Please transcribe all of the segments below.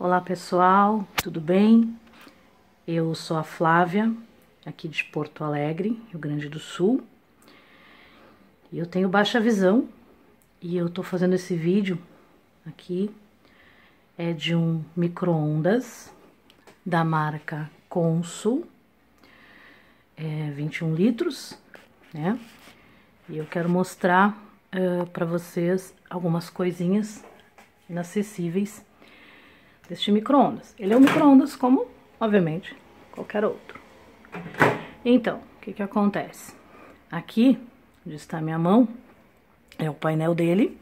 Olá pessoal, tudo bem? Eu sou a Flávia, aqui de Porto Alegre, Rio Grande do Sul. Eu tenho baixa visão e eu tô fazendo esse vídeo aqui, é de um micro-ondas da marca Consul, 21 litros, né? E eu quero mostrar para vocês algumas coisinhas inacessíveis deste micro-ondas. Ele é um micro-ondas como, obviamente, qualquer outro. Então, o que que acontece? Aqui, onde está a minha mão, é o painel dele.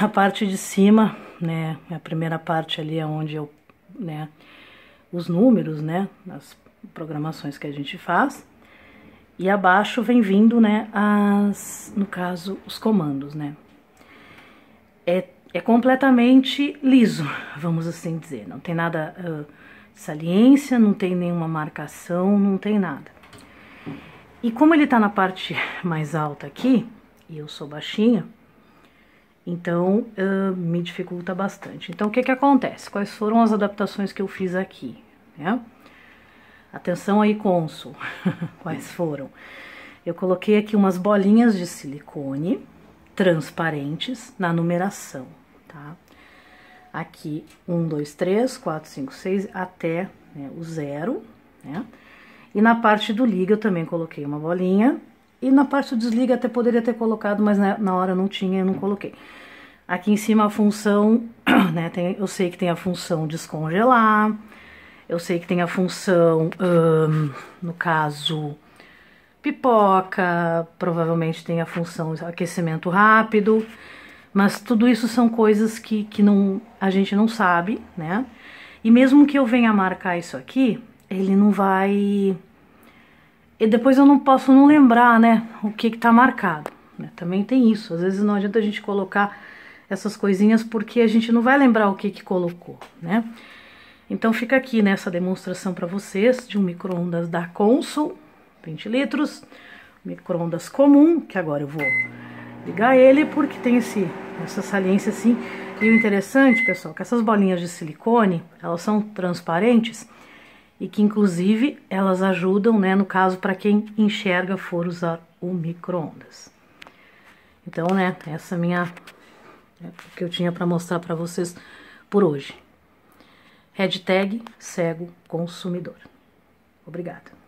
A parte de cima, né, a primeira parte ali é onde eu, né, os números, né, as programações que a gente faz. E abaixo vem vindo, né, no caso, os comandos, né. É completamente liso, vamos assim dizer, não tem nada de saliência, não tem nenhuma marcação, não tem nada. E como ele tá na parte mais alta aqui, e eu sou baixinha, então me dificulta bastante. Então o que que acontece? Quais foram as adaptações que eu fiz aqui, né? Atenção aí, Consul, quais foram? Eu coloquei aqui umas bolinhas de silicone transparentes na numeração, tá? Aqui, 1, 2, 3, 4, 5, 6, até, né, o 0, né? E na parte do liga eu também coloquei uma bolinha, e na parte do desliga até poderia ter colocado, mas na hora não tinha, eu não coloquei. Aqui em cima a função, né, eu sei que tem a função descongelar, eu sei que tem a função, no caso, pipoca, provavelmente tem a função aquecimento rápido, mas tudo isso são coisas que não, a gente não sabe, né? E mesmo que eu venha marcar isso aqui, ele não vai... E depois eu não posso não lembrar, né, o que tá marcado, né? Também tem isso, às vezes não adianta a gente colocar essas coisinhas porque a gente não vai lembrar o que colocou, né? Então fica aqui nessa demonstração para vocês de um micro-ondas da Consul, 20 litros, micro-ondas comum, que agora eu vou ligar ele porque tem essa saliência assim. E o interessante, pessoal, que essas bolinhas de silicone, elas são transparentes e que inclusive elas ajudam, né, no caso, para quem enxerga for usar o micro-ondas. Então, né, essa minha o que eu tinha para mostrar para vocês por hoje. #cego consumidor. Obrigada.